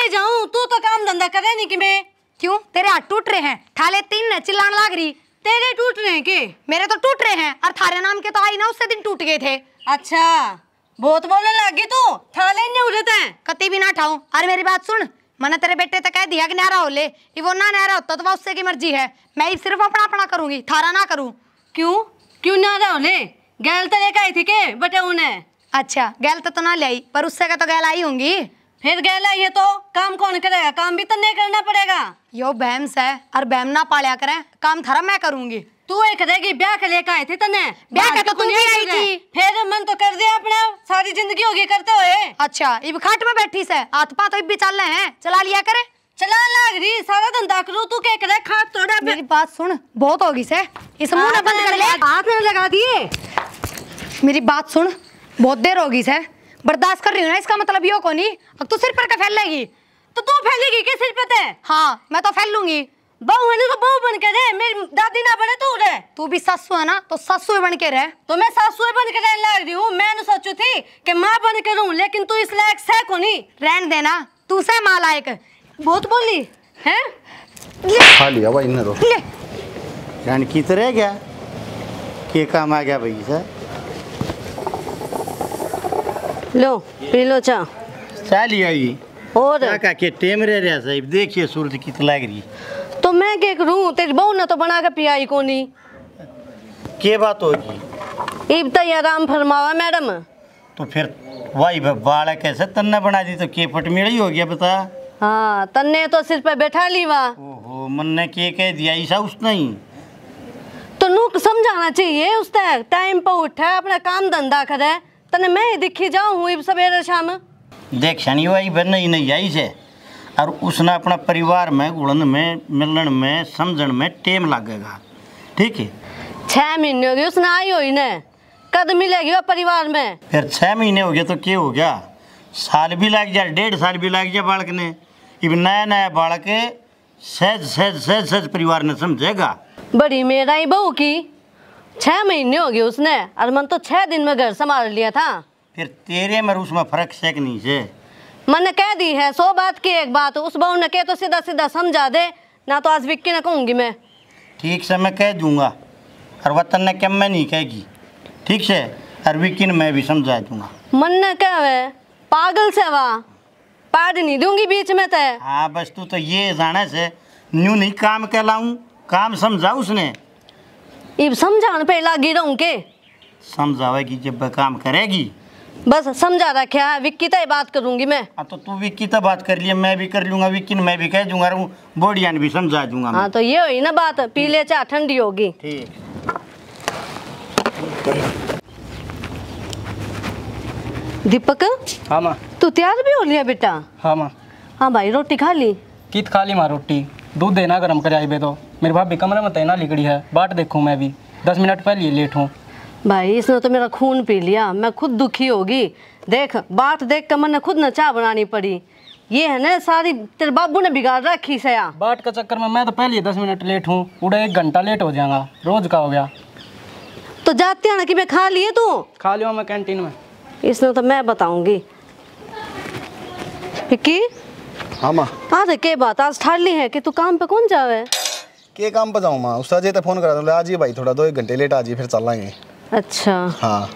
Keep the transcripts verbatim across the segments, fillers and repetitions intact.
चले जाऊं, तू तो काम धंधा करे नहीं कि मैं। क्यों तेरे हाथ टूट रहे हैं? थाले तीन न चिल्लान लाग रही। तेरे टूट रहे हैं के? मेरे तो टूट रहे हैं, और थारे नाम के तो आई ना उससे दिन टूट गए थे। अच्छा बहुत बोलने लगी तू, थाले नहीं उड़ते हैं कति भी ना ठाऊ। अरे मेरी बात सुन, मैंने तेरे बेटे तक कह दिया कि न्यारा हो ले, वो ना न्यारा होता तो वह उससे की मर्जी है। मैं सिर्फ अपना अपना करूंगी, थारा ना करूँ। क्यों क्यों न्यारा हो ले? गैल तो लेकर आई थी के बटे उन्हें? अच्छा गैल तो ना ले आई, पर उससे का तो गैल आई होंगी। फिर गैल आई है तो काम कौन करेगा? काम भी तो नहीं करना पड़ेगा। यो बहम से और बहम ना पालिया करें, काम थारा मैं करूंगी। तू एक करेगी, ब्याह के लेकर आई थी तने, ब्याह के तो तू नहीं आई थी। फिर मन तो कर दिया अपना, सारी जिंदगी होगी करते हुए। अच्छा इब खाट में बैठी से हाथ पा तो इब भी चल रहे हैं, चला लिया करे। चला लाग रही, सारा धंधा करू तू के करे खाट तोड़ा। मेरी बात सुन, बहुत होगी से, इस मुंह ना बंद कर ले। हाथ ना लगा दिए। मेरी बात सुन, बहुत देर होगी से, बर्दाश्त कर रही हूँ ना, इसका मतलब यो को नहीं। अब तू सिर पर का फैल लेगी तो तू फैलेगी क्या सिर पे? हाँ मैं तो फैल लूंगी। बहू है ना तो बहू बन के रहे, मेरी दादी ना बने तू रहे। तू भी सासू है ना तो सासू बन के रहे। तो मैं सासू बन के रहने लग रही हूँ। मैंने सोचू थी कि माँ बन के रहूँ, लेकिन तू इस लायक सह को नहीं। रहने देना, तू सह माँ लायक। बहुत बोली है क्या? के काम आ गया भाई सर। लो पी लो चाह। चाह लिया ये और का के टेम रे रे साहब, देखिए सूरज कितनी लग रही। तो मैं क्या करूं, तेरी बहू ने तो बना के पियाई को नहीं। के बात होगी इब तो आराम फरमावा मैडम। तो फिर वही बाड़ा कैसे तन्ने बना दी तो के फट मेड़ी हो गया बता। हां तन्ने तो सिर पे बैठा ली वा। ओहो मन ने के कह दिया ऐसा उसने ही। तो नूक समझाना चाहिए उसने, टाइम पे उठा अपना काम धंधा करे। तने मैं दिखी जाऊँ सवेरे शाम। देख शनि वही बन ही नहीं आई से, और उसने अपना परिवार में उड़न में मिलन में समझन में टेम लगेगा। ठीक है छः महीने हो गए उसने आई हुई ने, कद मिलेगी वो परिवार में? फिर छः महीने हो गया तो क्या हो गया, साल भी लग जाए डेढ़ साल भी लग जाए बालक ने। इब नया नया बालक सहज सहज सहज सहज परिवार ने समझेगा। बड़ी मेरा ही बहू की छह महीने हो गए उसने, और मन तो छह दिन में घर संभाल लिया था। फिर तेरे में उसमें फर्क से नहीं से। मैंने कह दी है सौ बात की एक बात, उस बहू ने कह तो सीधा सीधा समझा दे ना, तो आज विक्की ने कहूँगी मैं। ठीक से मैं कह दूंगा, और वतन ने कम मैं नहीं कहेगी। ठीक से, और विक्की ने मैं भी समझा दूंगा। मन ने कह वे पागल से वाह पाड़ नहीं दूंगी बीच में तय। हाँ बस तू तो ये जाने से न्यू नहीं काम कहलाऊँ, काम समझा उसने। इब समझान पे लागी रहूं के समझावेगी जब काम करेगी। बस समझा रखा है, विक्की तक बात करूंगी मैं। हाँ तो तू विक्की तक बात कर लिया, मैं भी कर लूंगा। विक्की मैं भी कह दूंगा, बोडियान भी समझा दूंगा। हाँ तो ये हुई ना बात, पीले चाय ठंडी होगी। दीपक हाँ माँ तू तैयार भी हो लिया बेटा? हाँ माँ। हाँ भाई रोटी खा ली? कित खा ली माँ रोटी, दूध देना गर्म कर आई बे। तो मेरे भाभी कमरे में तैना लिगड़ी है, बाट देखूं मैं भी दस मिनट पहले ही लेट हूँ। भाई इसने तो मेरा खून पी लिया, मैं खुद दुखी होगी। देख बाट देख कर मैंने खुद न चाय बनानी पड़ी। ये है ना सारी तेरे बाबू ने बिगाड़ रखी से। बाट के चक्कर में मैं तो पहले ही दस मिनट लेट हूँ, उड़े एक घंटा लेट हो जाएगा, रोज का हो गया। तो जाते हैं ना कि मैं खा लिए तू? खा लिया मैं कैंटीन में। इसने तो मैं बताऊँगी। हाँ माँ आज के बात आज ठाड़ ली है कि तू काम पे कौन जावे? के काम पे जाऊँ माँ, उससे जेता फ़ोन करा दूँ, आज ये भाई थोड़ा दो एक घंटे लेट आज ये फिर चल लाएंगे। अच्छा हाँ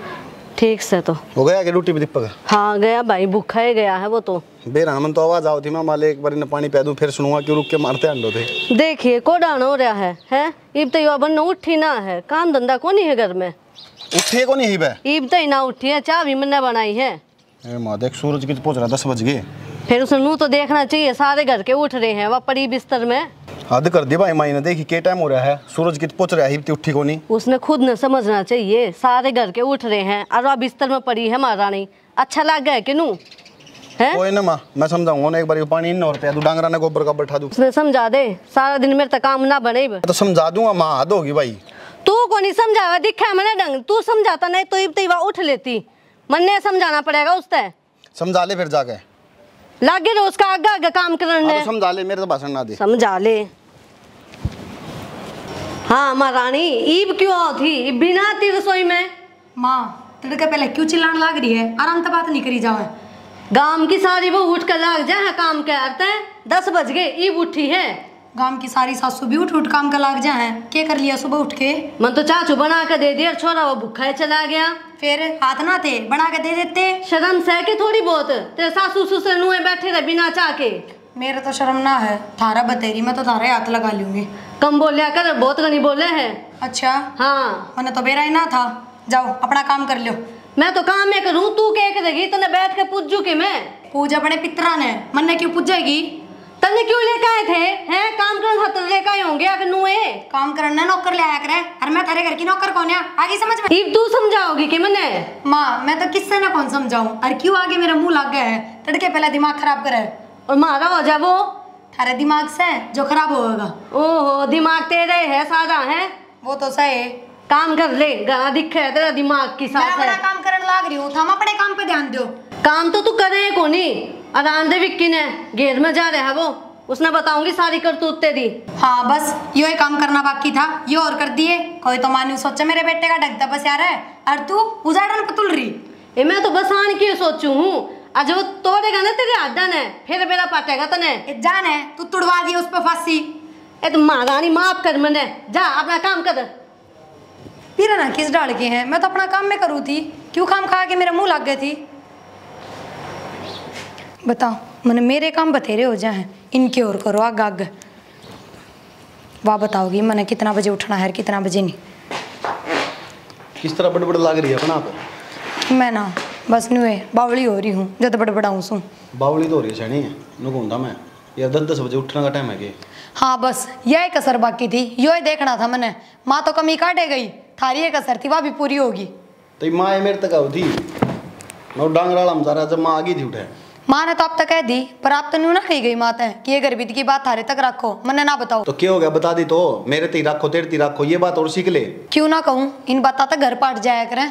ठीक से। तो हो गया कि ड्यूटी पे दीपक? हाँ गया भाई, भूखा ही गया है वो तो बेरामन। तो आवाज़ आओ थी मैं माले एक बार न पानी पी दूँ फिर सुनूंगा क्यों रुक के मारते अंडो थे। देखिए कोडान हो रहा है है इब तो युवा बन उठी ना है, काम धंधा को नहीं है घर में। उठे को नहीं है इब तो ना उठी है, चाय भी मैंने बनाई है। माँ देख सूरज की पहुँच रहा दस बज गए, फिर उसने मुँह तो देखना चाहिए, सारे घर के उठ रहे हैं वह पड़ी बिस्तर में। हद कर दी भाई मायने, देखी क्या टाइम हो रहा है, सूरज कित पहुँच रहा है उठी को नहीं। उसने खुद न समझना चाहिए, सारे घर के उठ रहे हैं और वह बिस्तर में पड़ी है महारानी। अच्छा लग गया कि नू है? कोई ना माँ मैं समझाऊंगा ना, एक बार पानी इन और डांगरा ने गोबर का बैठा दूँ। उसने समझा दे, सारा दिन मेरे तक काम ना बने। तो समझा दूंगा माँ, हद होगी भाई। तू को नहीं समझावा दिखा मैंने डंग, तू समझाता नहीं तो इब वह उठ लेती। मन ने समझाना पड़ेगा उससे, समझा ले फिर जाके लागे रो उसका आगे आगे काम करने। तो समझा ले, मेरे तो भाषण ना दे, समझा ले। हाँ माँ रानी ईब क्यों थी बिना आती रसोई में? माँ तड़के पहले क्यों चिल्लाने लग रही है, आराम से बात नहीं करी जावे। गांव की सारी वो उठ कर लाग जाए काम के आते हैं, दस बज गए ईब उठी है। गांव की सारी सासू भी उठ उठ काम का लाग जाए, क्या कर लिया सुबह उठ के? मन तो चाचू बना के दे दिया, छोरा वो भूखा चला गया। फिर हाथ ना थे बना के दे देते, शर्म सह के थोड़ी बहुत। तेरे सासू ससुर नुए बैठे रहे बिना चाह के। मेरा तो शर्म ना है, थारा बतेरी मैं तो थारे हाथ लगा लूंगी। कम बोलिया कर, बहुत घनी बोले है। अच्छा हाँ, मैंने तो बेरा ही ना था। जाओ अपना काम कर लो, मैं तो काम में करूँ, तू क्या करेगी? तने बैठ के पूजू के मैं पूजा बड़े पितरा ने, मन्ने क्यों पूजेगी? तने क्यों लेके आए थे हैं? काम करने खातर लेके आए होंगे अगर नुए। काम करने नौकर ले आया करे, अरे मैं तेरे घर की नौकर कौन है? आगे समझ में इब तू समझाओगी कि मैंने? माँ मैं तो किससे ना कौन समझाऊं, अरे क्यों आगे मेरा मुंह लग गया है? तड़के पहला दिमाग खराब करे और मारा हो जा वो थारे दिमाग से जो खराब होगा। ओहो दिमाग तेरे है सारा है, वो तो सही। काम कर ले, गाना दिखे तेरा दिमाग की साथ है। मैं काम करने लाग रही हूँ, थामा अपने काम पे ध्यान दो। काम तो तू करे कोनी, आराम दे। विक्की ने घेर में जा रहे है वो, उसने बताऊंगी सारी करतूत तेरी। हाँ बस यो ही काम करना बाकी था, यो और कर दिए। कोई तो मानू सोचे मेरे बेटे का डगता बस यार है, और तू उजाड़न पतुल रही। मैं तो बस आन की सोचू हूँ, आज वो तोड़ेगा ना तेरे आदन है, फिर मेरा पाटेगा तने। जान है तू तुड़वा दी उस पर फांसी। ए तो माँ रानी माफ कर मैंने, जा अपना काम कर। पीरा ना किस डाल के हैं, मैं तो अपना काम में करूँ थी, क्यों काम खा के मेरा मुंह लग गई थी? बताओ मैंने मेरे काम बतेरे हो जाए, इनके और करो आग आग। वाह बताओगी मैंने कितना बजे उठना है कितना बजे नहीं। किस तरह बड़बड़ लाग रही है अपना आप? मैं ना बस नुए बावली हो रही हूँ, जब बड़बड़ाऊँ सू बावली तो हो रही है। नहीं नुकूंदा मैं यार, दस दस बजे उठने का टाइम है कि? हाँ बस यही कसर बाकी थी, यो ही देखना था मैंने। माँ तो कमी काटे गई, थारी एक असर थी वह भी पूरी होगी। तो माँ मेरे तक आओ थी नौ डांगराला मजारा, जब माँ आ गई थी उठे। माँ ने तो आप तक कह दी, पर आप तो न्यू ना कही गई माता है कि ये गरीबी की बात थारे तक रखो, मैंने ना बताओ। तो क्या हो गया बता दी तो, मेरे ती रखो तेरे ती रखो, ये बात और सीख ले। क्यों ना कहूँ, इन बातों तक घर पाट जाया करें।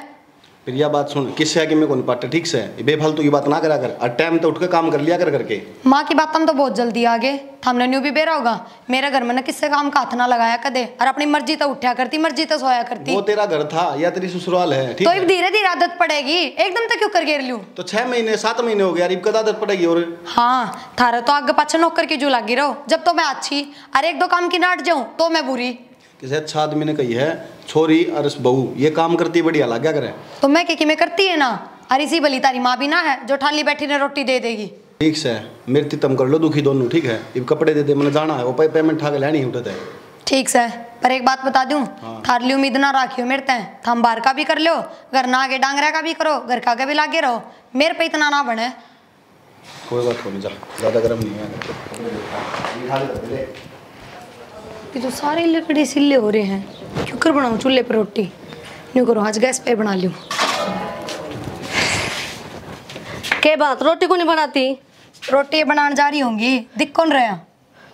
फिर यह बात सुन, किससे आगे मैं कौन पाटे, ठीक से बेफालतू तो ये बात ना करा कर, और टाइम तो उठ कर काम कर लिया कर करके। माँ की बात हम तो बहुत जल्दी आगे हमने न्यू भी बेरा होगा। मेरा घर में ना किससे काम का हाथ ना लगाया कदे, और अपनी मर्जी तो उठा करती मर्जी तो सोया करती। वो तेरा घर था या तेरी ससुराल है? ठीक तो धीरे धीरे आदत पड़ेगी, एकदम तो क्यों कर गिर लू? तो छह महीने सात महीने हो गया, अब कद आदत पड़ेगी। और हाँ थारा तो आगे पाछे नौकर की जो लागी रहो, जब तो मैं अच्छी अरे एक दो काम की नाट जाऊँ तो मैं बुरी। किसी अच्छा आदमी ने कही है छोरी अरस बहू ये काम करती बढ़िया लग गया करे, तो मैं क्या कि मैं करती है ना। अरे इसी भली तारी माँ भी ना है जो ठाली बैठी ने रोटी दे देगी। ठीक से मेरी तितम कर लो दुखी दोनों, ठीक है। इब कपड़े दे दे मैंने जाना है, वो पे पेमेंट ठा के लेनी उठते है। ठीक से पर एक बात बता दूं, हाँ। थारली उम्मीद ना राखियो मेरे ते, थम बार का भी कर लो, घर ना आगे डांगरा का भी करो, घर का के भी लागे रहो, मेरे पे इतना ना बने। कोई बात नहीं, जा ज्यादा गर्म नहीं है कि तो सारे लकड़ी सिले हो रहे हैं। क्यों कर बनाऊँ चूल्हे पर रोटी? न्यू करो आज गैस पे बना लूँ। क्या बात रोटी को नहीं बनाती? रोटी बनाने जा रही होंगी, दिख कौन रहा?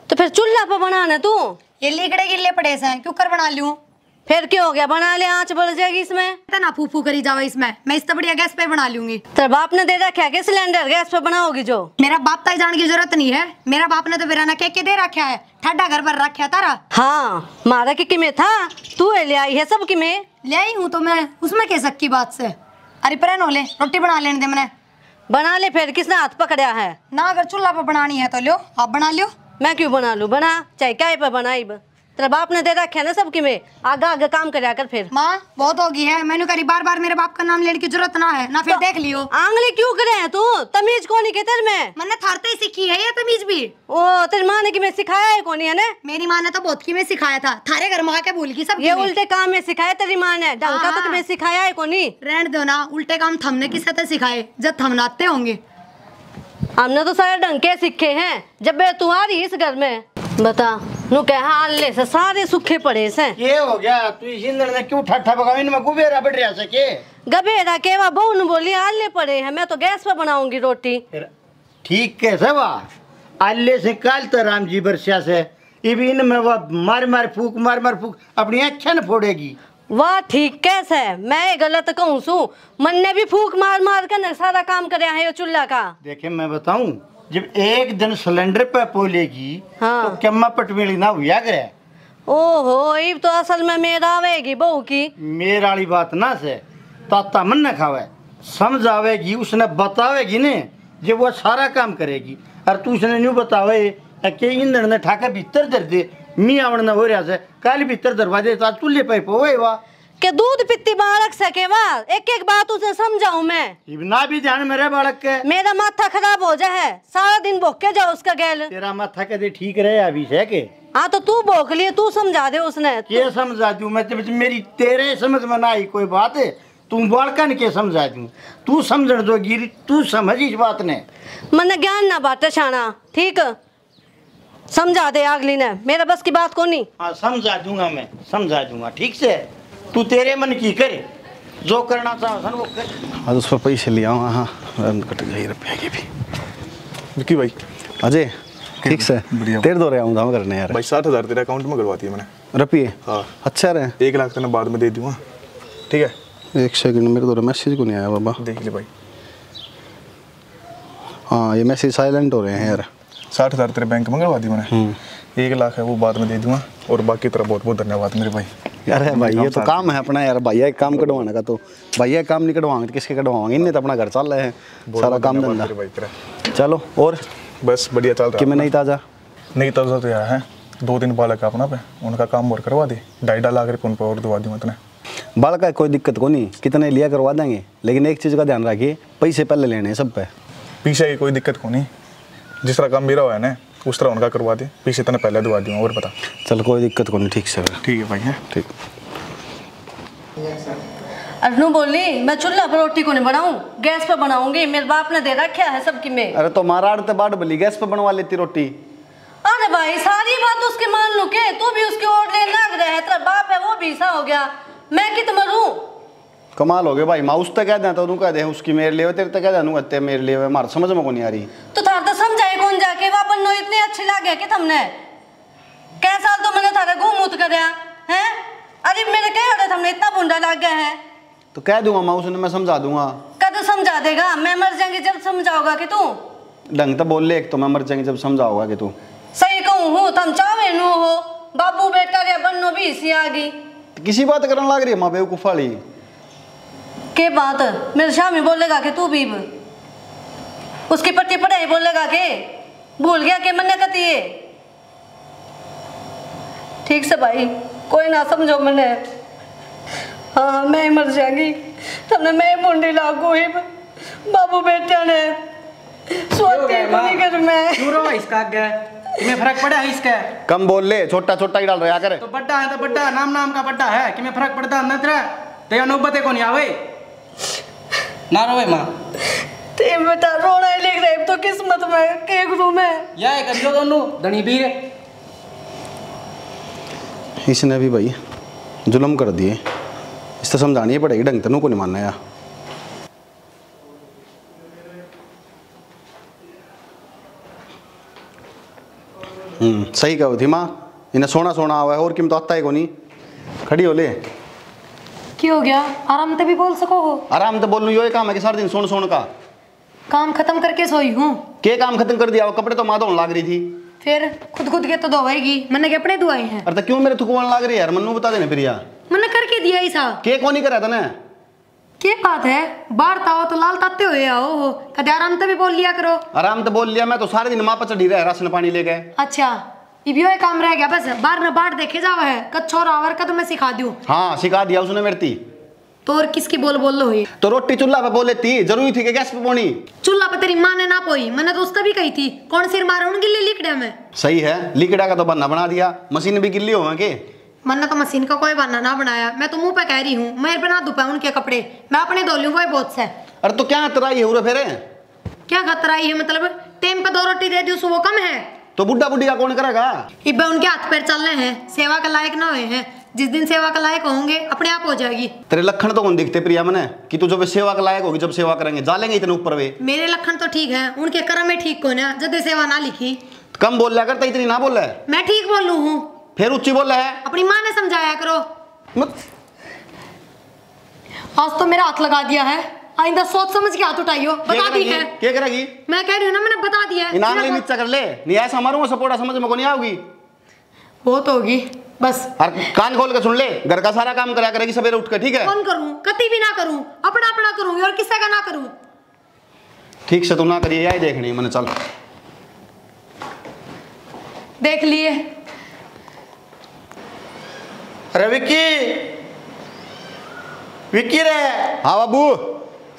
तो फिर चूल्हा पर बनाना तू? ये लिकड़े गिले पड़े से क्यों कर बना लूँ? फिर क्या हो गया बना ले, आँच बढ़ जाएगी इसमें। ना फूफू करी जाओ इसमें, मैं इससे बढ़िया गैस पे बना लूंगी। तेरे बाप ने दे रखा है सिलेंडर, गैस पे बनाओगी जो? मेरा बाप तो जान की जरूरत नहीं है, मेरा बाप ने तो मेरा ना क्या दे रखा है, ठंडा घर भर रखा तारा। हाँ मारा के किमे था, तू ले आई है सब किमे? ले आई हूँ तो मैं उसमें कह सकती बात से। अरे पर नोले रोटी बना लेने दे, मैंने बना ले। फिर किसने हाथ पकड़ा है? ना अगर चूल्हा पर बनानी है तो लो आप बना लो। मैं क्यों बना लू, बना चाहे क्या पे बनाई, तेरा बाप ने दे रखे ना सबकी में, आगे आगे काम कर कर। फिर माँ बहुत होगी है, मैंने करी बार बार मेरे बाप का नाम लेने की जरूरत ना है ना। फिर तो देख लियो आंगले क्यों करे हैं तू? तमीज कोनी के तेरे में? मैंने थारते ही सीखी है ये तमीज भी। ओ तेरी माँ ने कि मैं सिखाया है कोनी है ना? मेरी माँ ने तो बहुत की में सिखाया था, थारे घर माँ के भूल की सब। ये उल्टे काम में सिखाया तेरी माँ ने, ढंका तक में सिखाया है कोनी? रहने दो ना, उल्टे काम थमने किस तरह सिखाए, जब थमनाते होंगे। हमने तो सारे ढंके सीखे है जब तू आ रही इस घर में। बता नु कह हाल ले से सारे सूखे पड़े से। ये हो गया तू जिंदर ने क्यों ठट्ठा बगावी न? मैं गुबेरा बैठ रिया से के गबेरा केवा बहुन बोली आले पड़े है, मैं तो गैस पे बनाऊंगी रोटी। ठीक के सेवा आले से काल तो राम जी बरसा से इबिन में वा मार मार फूक मार मार फूक अपनी अच्छा न फोड़ेगी। वाह ठीक कैसे, मैं गलत कहूँ सू? मन ने भी फूक मार मार कर सारा काम करया है चूल्हा का। देखे मैं बताऊं, जब एक दिन सिलेंडर पे पोलेगी हाँ। तो कम्मा पटवेली ना हुआ करे। ओहो ये तो असल में मेरा आवेगी बहू की मेरा वाली बात ना से ताता मन न खावे समझावेगी, उसने बतावेगी ने जे वो सारा काम करेगी। और तू इसने न्यू बतावे के इंधन ने ठाका भीतर धर दे, मी आवड़ना हो रहा से काल भीतर धरवा दे आज चूल्हे पाइप हो वा के दूध पित्ती बालक सके वाल। एक एक बात उसे समझाऊ मैं ना भी ध्यान मेरे बालक के, मेरा माथा खराब हो जाए, सारा दिन भोके जाओ उसका गैल। तेरा माथा कदे ठीक रहे अभी है के? हाँ तो तू भोक लिए, तू समझा दे उसने। ये समझा दू मैं मेरी तेरे समझ में ना आई कोई बात है, तू बालकन के समझा दू, तू समझ दो गिरी, तू समझ इस बात ने मन ज्ञान ना बाटे छाना। ठीक समझा दे अगली ने, मेरा बस की बात को नहीं। हाँ समझा दूंगा मैं, समझा दूंगा ठीक से, तू तेरे मन की करे जो करना चाहता वो कर। आज उस पर पैसे लिया हूँ। हाँ कट गई रुपये की भी। विक्की भाई अजय ठीक से तेरे दो रहा हूँ दाम करने यार भाई। साठ हज़ार तेरे अकाउंट में करवाती है मैंने रुपये। हाँ अच्छा रहे, एक लाख तेना बाद में दे दूँगा ठीक है। एक सेकंड मेरे दो मैसेज को नहीं आया बाबा, देख ले भाई। हाँ ये मैसेज साइलेंट हो रहे हैं यार। साठ हज़ार तेरे बैंक में करवा दी मैंने, एक लाख है वो बाद में दे दूँगा। और बाकी तेरा बहुत बहुत धन्यवाद मेरे भाई। यार है भाई ये तो काम है अपना यार, भैया एक काम कटवाने का तो भैया काम नहीं कटवाएंगे तो किसके कटवाएंगे? इनने तो अपना घर चल रहे हैं सारा काम धंधा। चलो और बस बढ़िया चल रहा है कि मैं नहीं ताज़ा नहीं ताज़ा तो यार है दो तीन बालक अपना पे उनका काम और करवा दे, ढाई ढाई लाख रुपये उन पर और दवा दूँ। इतने बालक का कोई दिक्कत को नहीं, कितने लिया करवा देंगे, लेकिन एक चीज़ का ध्यान रखिए पैसे पहले लेने हैं सब पे। पीछे की कोई दिक्कत को नहीं, जिस तरह काम मेरा हुआ है ना उस तरह उनका करवा दे, पीछे इतना पहले दवा दूँ और बता। चल कोई दिक्कत को नहीं ठीक सर ठीक है भाई। है ठीक अनु बोली मैं चूल्हा पर रोटी को नहीं बनाऊं, गैस पर बनाऊंगी, मेरे बाप ने दे रखा है सबकी में। अरे तो महाराज तो बाट बोली गैस पर बनवा लेती रोटी। अरे भाई सारी बात उसके मान लू के तू भी उसके ओर ले लग रहा है, तेरा बाप है वो भी ऐसा हो गया, मैं कि तुम मरूं। कमाल हो गए भाई, माँ उस तक कह देता तू कह दे उसकी मेरे लिए तेरे तक कह देता तेरे मेरे लिए मार समझ में को नहीं आ रही। तो था तो समझाए कौन जाके वापन नो इतनी अच्छी लागे कि तुमने कैसा तो मैंने थारा घूम उत कर है। अरे मेरे क्या हो रहा तुमने इतना बुंडा लग गया है? तो कह दूंगा माँ उसने, मैं समझा दूंगा। कब समझा देगा? मैं मर जाएंगी जब समझाओगा कि तू ढंग तो बोल ले। एक तो मैं मर जाएंगी जब समझाओगा कि तू सही कहूँ हूँ तुम चावे नू हो बाबू बेटा या बन्नो भी इसी आ गई तो किसी बात करने लग रही है माँ बेवकूफ वाली के बात। मेरे शामी बोलेगा कि तू भी उसके पट्टे पढ़ाई बोलेगा के भूल गया के मन्ने कती है। ठीक से भाई कोई ना समझो मैंने। हाँ मैं मर जाएंगी तब मैं मुंडी लागू ही बाबू बेटा ने में इसका मैं फर्क पड़ा है इसका। कम बोल ले, छोटा छोटा ही डाल रहा करे तो बड्डा है तो बड्डा नाम नाम का बड्डा है कि मैं फर्क पड़ता न तेरा तेरा नौबते को नहीं आवे ना रोवे माँ ते बेटा रोना ही लिख रहे तो किस्मत में के गुरु में या एक अंजो दोनों धनी वीर। इसने भी भाई जुल्म कर दिए, इससे समझानी पड़ेगी ढंग तनु को नहीं मानना यार। हम्म सही कहो थी माँ, इन्हें सोना सोना आवा है और किम तो आता ही को नहीं। खड़ी हो ले क्यों हो गया? आराम से भी बोल सको हो। आराम से बोल लूँ यो काम है कि सारा दिन सोन सोन का काम खत्म करके सोई हूँ। के काम खत्म कर दिया? वो कपड़े तो माँ धोने लग रही थी फिर खुद खुद के तो धोएगी मैंने के अपने धोए हैं। अरे तो क्यों मेरे थुकवान लग रही है यार मनु बता देना फिर यार मैंने करके दिया ही साहब। के कौन ही करा था ना? क्या बात है बाहर ताओ तो लाल ताते हुए आओ हो कदे आराम से भी बोल लिया करो। आराम से बोल लिया मैं तो सारे दिन माँ पर चढ़ी रहा राशन पानी ले गए। अच्छा ये काम रह गया बस बाहर न बाहर देखे जावा है कद छोरा आवर का तो मैं सिखा दूं। हाँ सिखा दिया उसने मेरे ती तो और किसकी बोल बोल हुई तो रोटी चूल्हा पे बोले थी जरूरी थी कि गैस पे बोनी चूल्हा पे तेरी माँ ने ना पोई मैंने तो उसका भी कही थी कौन सिर मारा उनके लिए लिकड़ा में सही है लिकड़ा का तो बन्ना बना दिया मशीन भी गिल्ली होगा के मैंने तो मशीन का कोई बहाना ना बनाया मैं तो मुंह पे कह रही हूँ मैं बना दूँ उनके कपड़े मैं अपने धो लूंगा बहुत से। अरे तो क्या तराई है फेरे क्या खतराई है मतलब टाइम पे दो रोटी दे दी वो कम है तो बुढ़ा बुढ़ी का कौन करेगा? इब्बा उनके हाथ पैर चल रहे हैं सेवा के लायक ना हुए हैं जिस दिन सेवा के लायक होंगे अपने आप हो जाएगी। तेरे लक्षण तो कौन दिखते प्रिया मने कि तू जब सेवा के लायक होगी जब सेवा करेंगे जालेंगे इतने ऊपर वे। मेरे लक्षण तो ठीक है उनके कर्म में ठीक कौन है जब सेवा ना लिखी कम बोल रहा करता इतनी ना बोल रहा है मैं ठीक बोलू हूँ फिर उच्ची बोल रहा है अपनी माँ ने समझाया करो। आज तो मेरा हाथ लगा दिया है आइंदा सोच समझ के हाथ उठाइयो बता दी है क्या करेगी? मैं कह रही हूँ ना मैंने बता दिया इनाम ले नीचा कर ले नहीं ऐसा मारूंगा सपोर्टा समझ में को नहीं आओगी वो तो होगी बस। अरे कान खोल के सुन ले घर का सारा काम करा करेगी सवेरे उठ कर ठीक है। कौन करूं कति भी ना करूं अपना अपना करूं और किसका ना करूं ठीक से तुम ना करिए यही देखनी मैंने चल देख लिए। अरे विक्की विक्की रे। हाँ बाबू।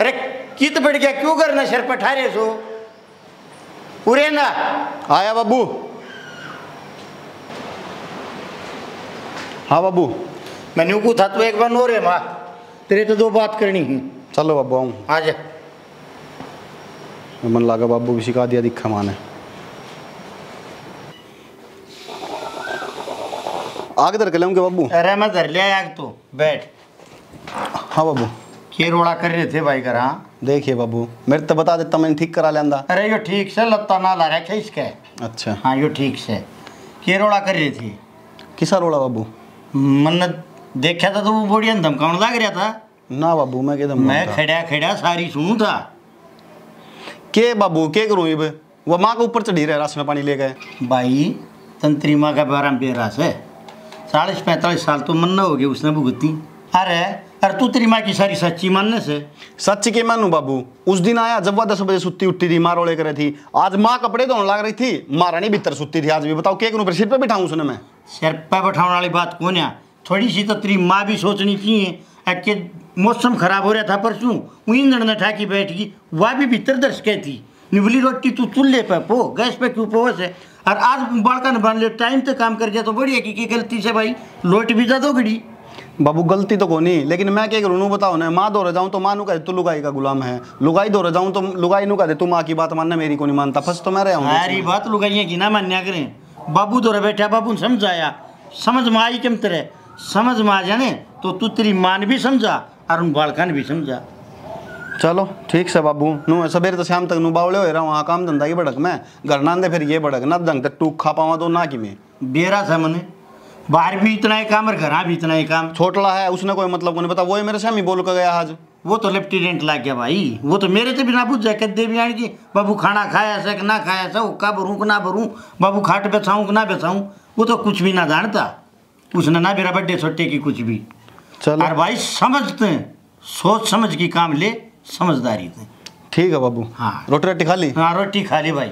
अरे कित बैठ गया क्यों करना सिर पर ठहरे सो उरे ना आया बाबू। हाँ बाबू मैंने को था तो एक बार नो रे माँ तेरे तो दो बात करनी है। चलो बाबू आऊँ आ जा। मन लगा बाबू भी सिखा दिया दिखा माने आग धर के लाऊंगे बाबू। अरे मैं धर लिया आग तो बैठ। हाँ बाबू के रोड़ा कर रहे थे भाई करा। देखिए बाबू मेरे तो बता देता मैंने ठीक करा लेंदा। अरे यो ठीक से लत्ता ना ला रखे इसके। अच्छा हाँ यो ठीक से के रोड़ा कर रहे थे। किसा रोड़ा बाबू मन देखा था तो वो बोड़िया धमकाने लग रहा था ना बाबू। मैं के मैं खड़ा खड़ा सारी सुनू था के बाबू के करूँ इब वो माँ के ऊपर चढ़ी रहे रास में पानी ले गए भाई तंत्री माँ का बारह बेरास है चालीस पैंतालीस साल तो मन्ना होगी उसने भुगती। अरे अरे तू तेरी माँ की सारी सच्ची मानने से सच्ची के मानू बाबू। उस दिन आया जब वह दस बजे सुती उठी थी माँ रोले कर रही थी। आज माँ कपड़े धोने लग रही थी माँ रानी भीतर सुती थी। आज भी बताओ के करूँ सिर पर बिठाऊँ उसने मैं सिर पर बैठाने वाली बात कौन है। थोड़ी सी तो तेरी माँ भी सोचनी चाहिए। मौसम खराब हो रहा था परसों ईंधन ने ठाकी बैठगी वह भी भीतर दर्श गई थी। निबली रोटी तू चूल्हे पे पो गैस पे क्यों पोस है। और आज बड़का ने बन लिया टाइम से काम कर दिया तो बढ़िया की, की गलती से भाई लोट भी जा दो घड़ी। बाबू गलती तो कोनी लेकिन मैं क्या करूँ बताओ ना। माँ दो रह जाऊँ तो माँ नु कह तू लुगाई का गुलाम है। लुगाई दो रह जाऊँ तो लुगाई नु कह दे तू माँ की बात मानना मेरी को नहीं मानता। फर्स्ट तो मैं रहा हूँ हमारी बात लुगाइया की ना मान्या करें। बाबू दो रह बैठा बाबू ने समझाया समझ में आई कम तरह समझ में आ जाने तो तू तेरी माँ ने भी समझा और उन बालका ने भी समझा। चलो ठीक से बाबू नू सवेरे तो शाम तक नू बावले हो रहा हूँ वहाँ काम धंधा की भड़क में घर ना दे फिर ये भड़क ना दंग तक टूक खा पावा तो ना कि मैं बेरा था मैंने बाहर भी इतना ही काम और घर भी इतना ही काम। छोटला है उसने कोई मतलब को नहीं पता वो ही मेरे से ही बोल कर गया। आज वो तो लेफ्टिनेंट ला गया भाई वो तो मेरे से बिना पूछ जाए दे भी आने की बाबू खाना खाया ऐसा कि ना खाया ऐसा उक्का भरूँ कि ना भरूँ बाबू खाट बेसाऊँ कि ना बेसाऊँ वो तो कुछ भी ना जानता उसने ना मेरा बड्डे छोटे की कुछ भी। चलो अरे भाई समझते हैं सोच समझ के काम ले समझदारी से। ठीक है बाबू। हाँ रोटी रोटी खा ली। हाँ रोटी खा ली भाई।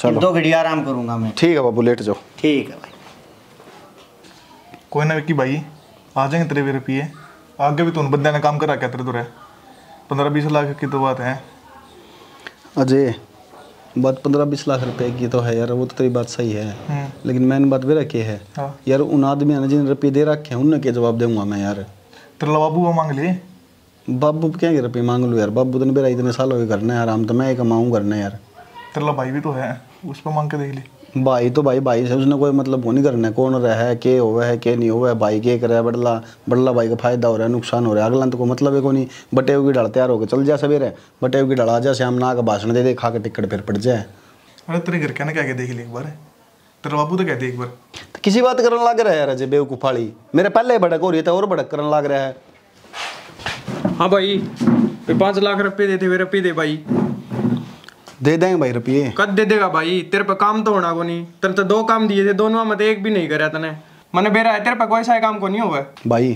चलो दो घड़ी आराम करूँगा मैं। ठीक है बाबू लेट जाओ। ठीक है भाई कोई ना विक्की भाई आ जाएंगे तेरे भी रुपये आगे भी तो उन बंदे ने काम करा क्या तेरे तो रहे पंद्रह बीस लाख की तो बात है। अजय बात पंद्रह बीस लाख रुपए की तो है यार वो तो तेरी बात सही है लेकिन मैंने बात भी रखी है यार उन आदमी ने जिन रुपये दे रखे हैं उनने क्या जवाब दूंगा मैं यार। तेरा बाबू वो मांग ले बाबू क्या कह रहा मांग लो यार बाबू तो मेरा इतने साल हो गए करना है आराम तो मैं कमाऊँ करना यार। तेरा भाई भी तो है उस पर मांग के देख ले। भाई तो भाई भाई से उसने कोई मतलब वो नहीं करना कौन रहा है के हुआ है के नहीं हुआ है भाई के कर रहा है बड़ला बड़ला भाई का फायदा हो रहा है नुकसान हो रहा है अगला तो कोई मतलब है को नहीं। बटेव की डाल तैयार होकर चल जा सवेरे बटेव की डाल आ जा शाम ना का भाषण दे दे खा के टिकट फिर पड़ जाए। अरे तेरे घर क्या ना क्या देख ले एक बार तेरा बाबू तो कहते एक बार किसी बात करने लग रहा है यार अजय बेवकूफाली मेरे पहले ही भड़क हो रही था और भड़क करने लग रहा है। हाँ भाई पाँच लाख रुपए देते हुए रुपये दे भाई दे देंगे भाई रुपये कद दे देगा भाई तेरे पे काम तो होना को नहीं तेरे तो दो काम दिए थे दोनों में एक भी नहीं करा तने मैंने बेरा है तेरे पे कोई सा काम को नहीं हुआ भाई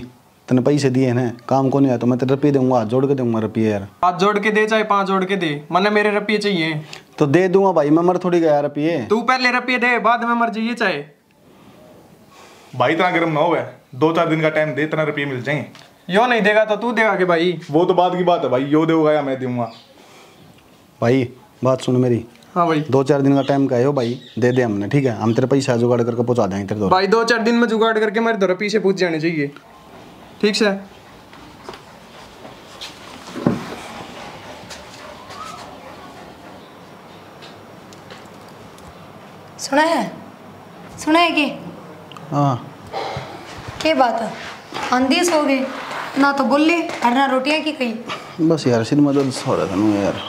तने पैसे दिए हैं काम को नहीं आया तो मैं तेरे रुपये दूंगा हाथ जोड़ के दूंगा रुपये यार हाथ जोड़ के दे चाहे पाँच जोड़ के दे मैंने मेरे रुपये चाहिए तो दे दूंगा भाई मैं मर थोड़ी गया रुपये तू पहले रुपये दे बाद में मर जाइए चाहे भाई इतना गर्म ना हो दो चार दिन का टाइम दे इतना रुपये मिल जाएंगे। यो नहीं देगा तो तू देगा के भाई वो तो बात की बात है भाई यो देगा या मैं दूंगा। भाई बात सुन मेरी। हाँ भाई दो चार दिन का टाइम कहे हो भाई दे दे हमने ठीक है हम तेरे पैसा जुगाड़ करके पहुंचा देंगे तेरे दो भाई दो चार दिन में जुगाड़ करके मेरे दो रुपये से पूछ जाने चाहिए ठीक से। सुना है सुना है कि हाँ क्या बात है अंधेस हो गई ना तो बोले और ना रोटियां की कही बस यार सिर में दर्द हो रहा था ना यार।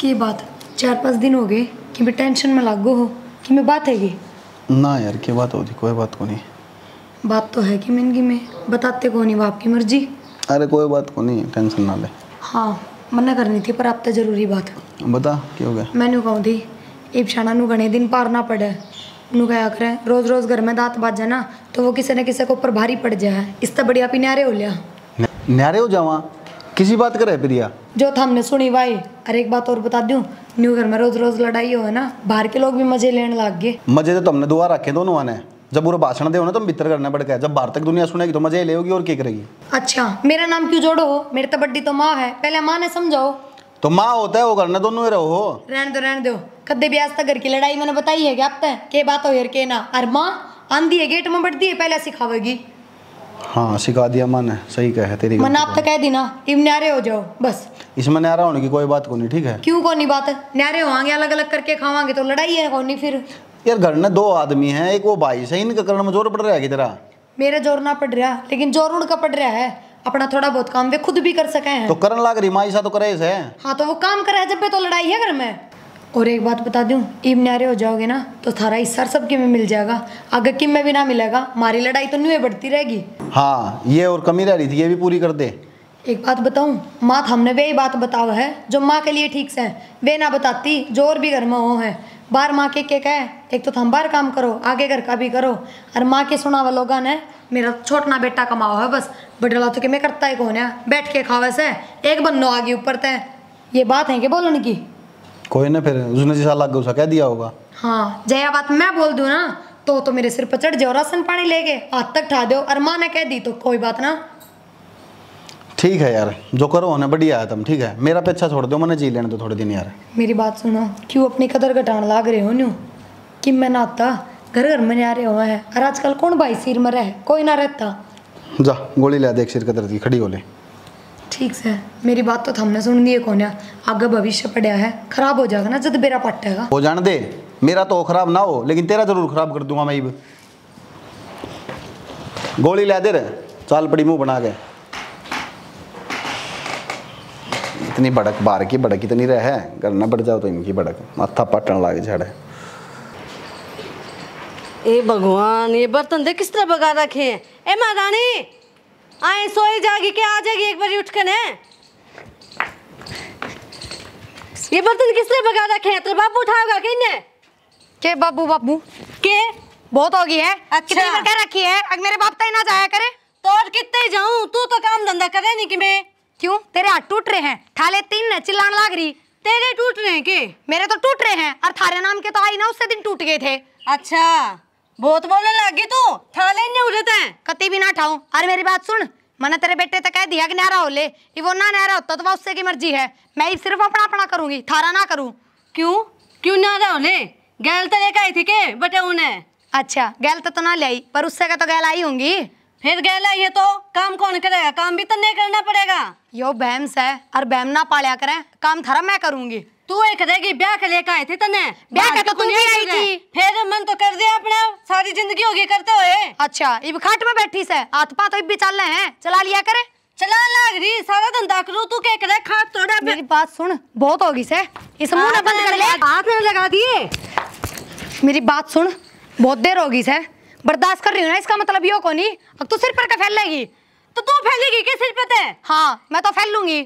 की बात चार पाँच दिन हो गए कि मैं टेंशन में लागो हो कि मैं बात है कि ना यार क्या बात होती कोई बात को नहीं बात तो है कि मैं इनकी मैं बताते को नहीं बाप की मर्जी। अरे कोई बात को नहीं टेंशन ना ले। हाँ मना करनी थी पर आप तो जरूरी बात बता क्या हो गया। मैंने कहूँ थी ईपशाना नू घने दिन पार ना पड़े नू क्या करें रोज रोज घर में दांत बाज जाना तो वो किसी न किसी को ऊपर भारी पड़ जाए इससे बढ़िया आप न्यारे हो लिया न्यारे हो जावा किसी बात का रह प्रिया जो था हमने सुनी भाई। अरे एक बात और बता दूं, न्यू घर में रोज रोज लड़ाई हो है ना, बाहर के लोग भी मजे लेने लग गए। मजे तो तुमने दुआ रखे दोनों आने, जब पूरा भाषण दे ना तुम भीतर करना पड़ेगा, जब बाहर तक दुनिया सुनेगी तो मजे ले होगी और क्या करेगी। अच्छा मेरा नाम क्यों जोड़ो हो, मेरी तो बड्डी तो माँ है, पहले माँ ने समझाओ। तो माँ होता है वो करना दोनों रहो। रहने दो रहने दो, कदे भी आज तक घर की लड़ाई मैंने बताई है क्या आप तक, के बात हो यार के ना। अरे माँ आंधी है गेट में बढ़ती है, पहले सिखावेगी। हाँ सिखा दिया माँ ने, सही कहे तेरी मन। आप तो कह दी ना इब न्यारे हो जाओ बस, इसमें न्यारा होने की कोई बात को नहीं। ठीक है क्यों को नहीं बात है, न्यारे होंगे अलग अलग करके खावांगे तो लड़ाई है कौन नहीं। फिर यार घर में दो आदमी हैं, एक वो भाई से इनका करने में जोर पड़ रहा है कितना। मेरा जोर ना पड़ रहा लेकिन जोर उनका पड़ रहा है, अपना थोड़ा बहुत काम वे खुद भी कर सके हैं। तो करन लाग रही माईसा तो करे से। हाँ तो वो काम करे जब पे तो लड़ाई है घर में। और एक बात बता दूं, ईब न्यारे हो जाओगे ना तो थारा हिस्सा सबके में मिल जाएगा, अगर किम में भी ना मिलेगा हमारी लड़ाई तो न्यूए बढ़ती रहेगी। हाँ ये और कमी रह रही थी, ये भी पूरी कर दे। एक बात बताऊं माँ, हमने वही बात बताओ है जो माँ के लिए ठीक से वे ना बताती, जो और भी घर में हो है बार माँ के के कहे। एक तो तुम बार काम करो आगे घर का भी करो, और माँ के सुना वालों लोग ने मेरा छोटना बेटा कमाओ है बस, बड़ा तो कि मैं करता ही कौन है, बैठ के खावे से एक बन्नो आगे ऊपर तय। ये बात है कि बोलने की कोई ना, फिर उसने जैसा लग उसा कह दिया होगा। हाँ जया बात मैं बोल दूँ ना तो तो मेरे सिर पर चढ़ जाओ, राशन पानी लेके हाथ तक ठा दो, और माँ ने कह दी तो कोई बात ना। ठीक है यार जो करो होने बढ़िया है तुम, ठीक है मेरा पे अच्छा छोड़ दो, मैंने जी लेने दो थोड़े दिन। यार मेरी बात सुनो, क्यों अपनी कदर घटाने लाग रहे हो न्यू कि मैं ना आता घर घर में न्यारे हुआ है, और आजकल कौन भाई सिर में रहे कोई ना रहता। जा गोली ला दे एक सिर कदर की, खड़ी हो ले। ठीक है मेरी बात तो तुमने सुन दी है कौन है, आगे भविष्य पड़ा है खराब हो जाएगा ना जब बेरा पटेगा। हो जाने दे, मेरा तो खराब ना हो लेकिन तेरा जरूर खराब कर दूंगा मैं। गोली ला दे रहे चाल पड़ी मुँह बना के, इतनी भड़क बार की भड़क इतनी रहे करना बढ़ जाओ तो इनकी भड़क माथा पाटन लागे झड़े। ए भगवान ये बर्तन देख किस तरह बगा रखे हैं। ए माँ रानी आए सोई जागी के आ जाएगी एक बार उठ कर है, ये बर्तन किस तरह बगा रखे हैं। तेरे बाबू उठाएगा किन्हें के बाबू बाबू के बहुत होगी है। अच्छा क्या रखी है, अगर मेरे बाप तय ना जाया करे तो और कितने जाऊँ, तू तो काम धंधा करे नहीं कि मैं। क्यों तेरे हाथ टूट रहे हैं, थाले तीन ने चिल्लान लाग रही। तेरे टूट रहे हैं के, मेरे तो टूट रहे हैं, और थारे नाम के तो आई ना उससे दिन टूट गए थे। अच्छा बहुत बोलने लगी तू, थाले ने उलते हैं कति भी ना ठाऊं। अरे मेरी बात सुन, मैंने तेरे बेटे तक कह दिया कि न्यारा हो ले, वो ना न्यारा होता तो वह उससे की मर्जी है, मैं सिर्फ अपना अपना करूंगी थारा ना करूं। क्यों क्यों न्यारा हो ले, गैल तो लेकर आई थी के बेटे उन्हें। अच्छा गैल तो ना ले आई पर उससे का तो गैल आई होंगी, फिर गैला ये तो काम कौन करेगा, काम भी तो नहीं करना पड़ेगा। यो बहम से और बहम ना पालिया करें, काम थारा मैं करूंगी तू एक करेगी। ब्याह के लेकर आए थे तने, ब्याह के तो तू नहीं आई थी, फिर मन तो कर दिया अपना सारी जिंदगी होगी करते हुए। अच्छा इब खाट में बैठी से हाथ पा तो इब भी चल रहे हैं, चला लिया करे चला लाग रही सारा धंधा करूँ तू क्या करे खाट तोड़ा। मेरी बात सुन बहुत होगी से, इस मुँह ने बंद कर ले, हाथ न लगा दिए। मेरी बात सुन बहुत देर होगी से, बर्दाश्त कर रही हूँ ना इसका मतलब यो कोनी। अब तू सिर पर का फैल लेगी तो तू फैलेगी क्या सिर पे ते? हाँ मैं तो फैल लूंगी,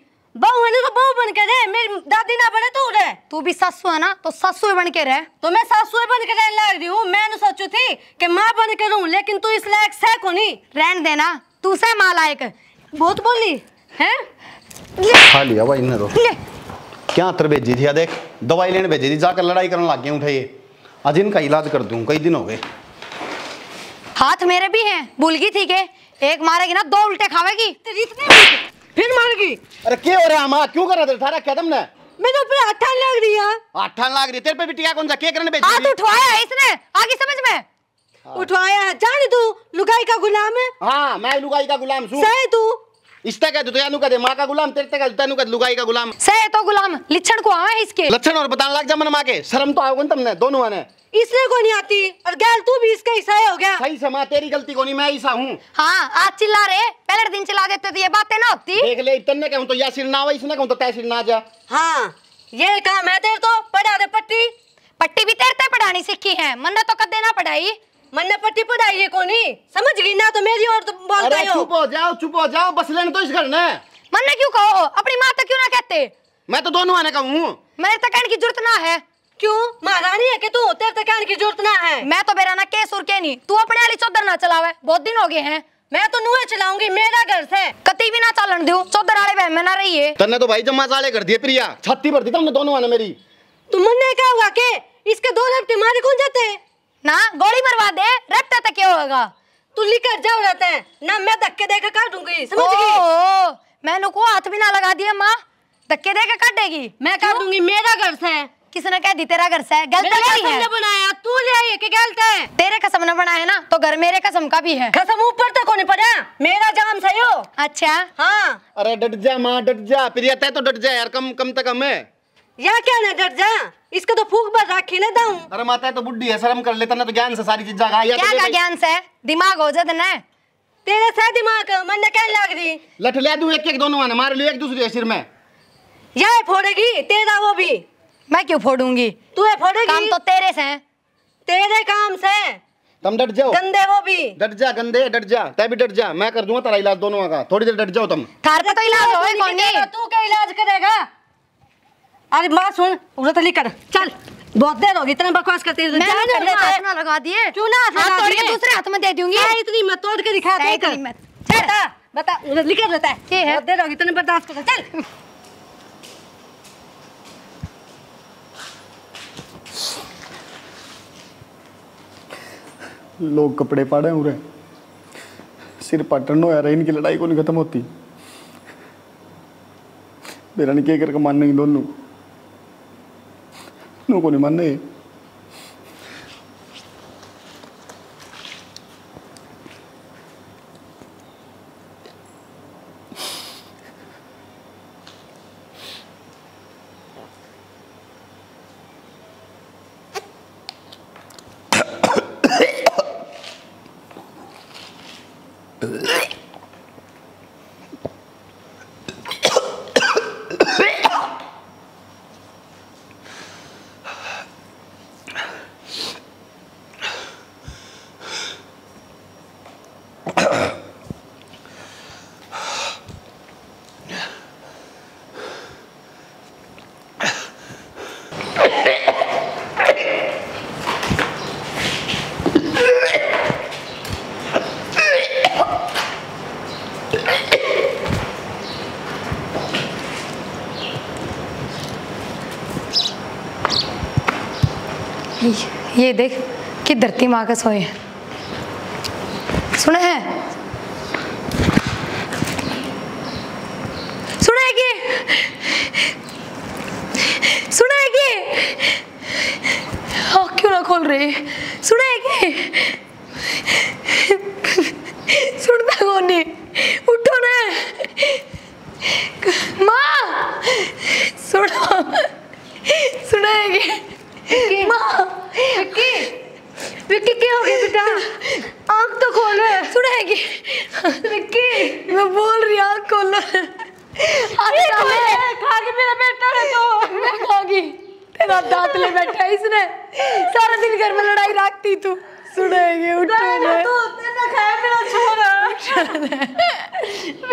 बहू है ना तो बहू बन के रहे, मेरी दादी ना बने तू रहे। तू भी सासू है ना तो सासू बन के रहे। तो मैं सासू बन के रहने लग रही हूँ, मैंने सोचू थी कि माँ बन के रहूँ, लेकिन तू इस लायक सह को नहीं। रहने देना तू सह माँ लायक बहुत बोली है। क्या तर भेजी थी, देख दवाई लेने भेजी थी, जाकर लड़ाई करने लग गई। उठाइए आज इनका इलाज कर दूँ, कई दिन हो गए। हाथ मेरे भी हैं, भूल गई थी के एक मारेगी ना दो उल्टे खावेगी तेरी इतनी, फिर मारेगी। अरे क्या हो रहा है मां, क्यों कर रहा था क्या तुमने? मैं तो पूरा हट्ठा लग रही है, हट्ठा लग रही तेरे पे बिटिया कौन सा के करने भेजी। हाथ उठवाया है इसने, आगे समझ में हाँ। उठवाया है, जाने तू लुगाई का गुलाम है। हां मैं लुगाई का गुलाम हूं, सही तू इसता का दुतयानु का दे मां का गुलाम, तेरे का दुतयानु का लुगाई का गुलाम, सही तो गुलाम लक्षण को आवे इसके लक्षण और बताने लग जा मन मां के। शर्म तो आओगे तुमने दोनों ने, इसलिए को नहीं आती और गैल तू भी इसका हिस्सा हो गया। सही समा तेरी गलती को नहीं, मैं हिस्सा हूँ। हाँ आज चिल्ला रहे, पहले दिन चिल्ला देते तो ये बातें ना होती। देख ले इतने कहूँ तो या सिर ना हो, इसने कहूँ तो तय सिर ना जा। हाँ ये काम है तेरे तो, पढ़ा दे पट्टी, पट्टी भी तेरे ते पढ़ानी सीखी है, मन तो कद देना पढ़ाई, मन ने पट्टी पढ़ाई है कोनी समझ गई ना तो मेरी और बोलता हो। चुप हो जाओ चुप हो जाओ, बस लेने तो इस घर ने मन ने क्यों कहो, अपनी माँ तो क्यों ना कहते। मैं तो दोनों आने कहूँ, मेरे तो कहने की जरूरत ना है। क्यों महारानी है कि तू, तेरे तक कहने की जरूरत ना है। मैं तो बेरा ना केस और के नहीं, तू अपने वाली चौधर ना चलावे, बहुत दिन हो गए हैं। मैं तो नुए चलाऊंगी, मेरा गर्ज है। कती भी ना चालन दियो, सो दराड़े बह में ना रही है। तन्ने तो भाई जम्मा साले कर दिए प्रिया, छाती भर दी तुमने दोनों ने मेरी। तुमने क्या हुआ के इसके दो रफ्ते मारे कौन जाते हैं ना, गोली मरवा दे रफ्ता तक क्या होगा। तू लेकर जाओ रहते हैं ना, मैं धक्के देकर काटूंगी, समझ गई। मैंने को हाथ भी ना लगा दिया माँ, धक्के देकर काटेगी। मैं काटूंगी, मेरा गर्ज है। किसने कह दी तेरा घर से? गलत है बनाया, तू ले आई है कि गलत है? तेरे कसम ने बनाया ना तो घर मेरे कसम का भी है। कसम ऊपर तक होने पड़ा, मेरा जाम सही हो। अच्छा हाँ, अरे डट जा माँ, डट जा। प्रिया तय तो डट जा यार, कम कम तक कम है यार। क्या ना डट जा, इसको तो फूक भर रखी ना दाऊं। अरे माता तो बुढ़ी है, शर्म कर लेता ना तो ज्ञान से सारी चीज जगा। क्या का ज्ञान से? दिमाग हो जाता ना तेरे से, दिमाग मन ने क्या लाग रही। लठ ले दूं एक एक दोनों ने मार लियो एक दूसरे के सिर में। यह फोड़ेगी तेरा वो भी। मैं क्यों फोड़ूंगी? तू है फोड़ेगी। काम तो तेरे से हैं, तेरे काम से। तुम डट जाओ गंदे, वो भी डट जा गंदे, डट जा तै भी डट जा। मैं कर दूंगा तेरा इलाज दोनों का, थोड़ी देर डट जाओ तुम। थार का तो इलाज होए कौन नहीं, तू क्या इलाज करेगा? अरे मां सुन, उधर तली कर चल, बहुत देर होगी इतना बकवास करते हैं। मैं कर लेता हूं, इतना लगा दिए क्यों ना हाथ तोड़ के दूसरे हाथ में दे दूंगी। मैं इतनी मत तोड़ के दिखा दे, कर बता बता उधर लिखा रहता है। क्या है, बहुत देर होगी इतना बर्दाश्त कर, चल। लोग कपड़े पाड़े हो रहे, सिर पाटन हो रहा, इनकी लड़ाई को नहीं खत्म होती। मेरा नहीं क्या करके मानने दोनों नो को नहीं मानने। ये देख कि धरती माँ का सोए हैं। सुना है सुना है कि सुना है कि आँख क्यों ना खोल रही। सुना है कि सुनता कौन नहीं, उठो ना माँ। सुनो सुना है कि माँ विक्की, विक्की क्या हो गया बेटा? आँख तो खोलो। सुना है कि विक्की मैं बोल रही हूँ आँख खोलो। खागी मेरा बेटा है तो मैं खागी, तेरा दांत ले बैठा है इसने, सारा दिन घर में लड़ाई रखती तू। सुना है कि उठो ना, तू तेरा खाया मेरा छोरा।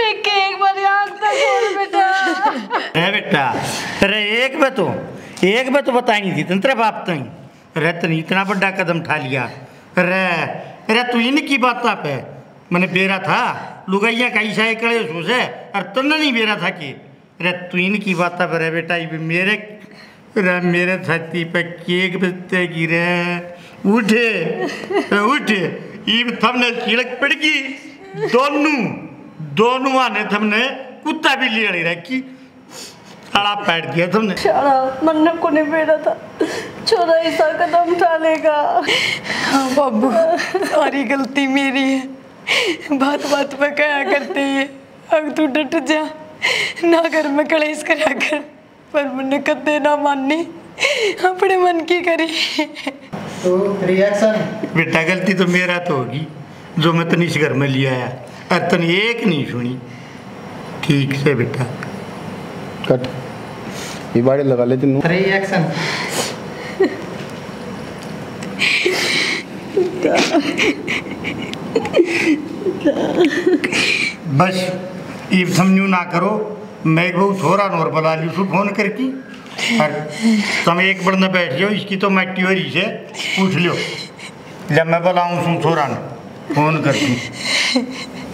विक्की एक बार आँख तो खोल बेटा। अरे बेटा अरे एक बार तो एक बार तो बता नहीं थी तंत्र बाप तुम रतनी, इतना बड़ा कदम उठा लिया। अरे अरे तू इनकी बात पे मैंने बेरा था लुगाइया कई शायद कड़े सोचे और तुमने नहीं बेरा था कि अरे तू इनकी बात पर है बेटा। ये मेरे रे मेरे छाती पे केक बचते गिरे, उठे उठे ये थमने चिड़क पिड़की दोनों दोनों आने थमने कुत्ता भी ले रखी पैट दिया तुमने। मन्नत को नहीं बेटा था छोरा ऐसा कदम उठा लेगा। हाँ बाबू सारी गलती मेरी है, बात बात पर कहा करती है अब तू डट जा ना, घर में कलेश करा कर। पर मुन्ने कदे ना माननी, अपने मन की करी। तो रिएक्शन बेटा गलती तो मेरा तो होगी जो मैं तनिष घर में ले आया और तन एक नहीं सुनी। ठीक से बेटा कट ये बाड़ी लगा लेती हूँ। अरे एक्शन बस ये समझू ना करो। मैं एक बहुत थोड़ा नोर बला ली उसको फोन करके और तुम एक बार न बैठ जाओ, इसकी तो मैं ट्योरी से पूछ लियो। जब मैं बुलाऊँ सू थोड़ा फोन करके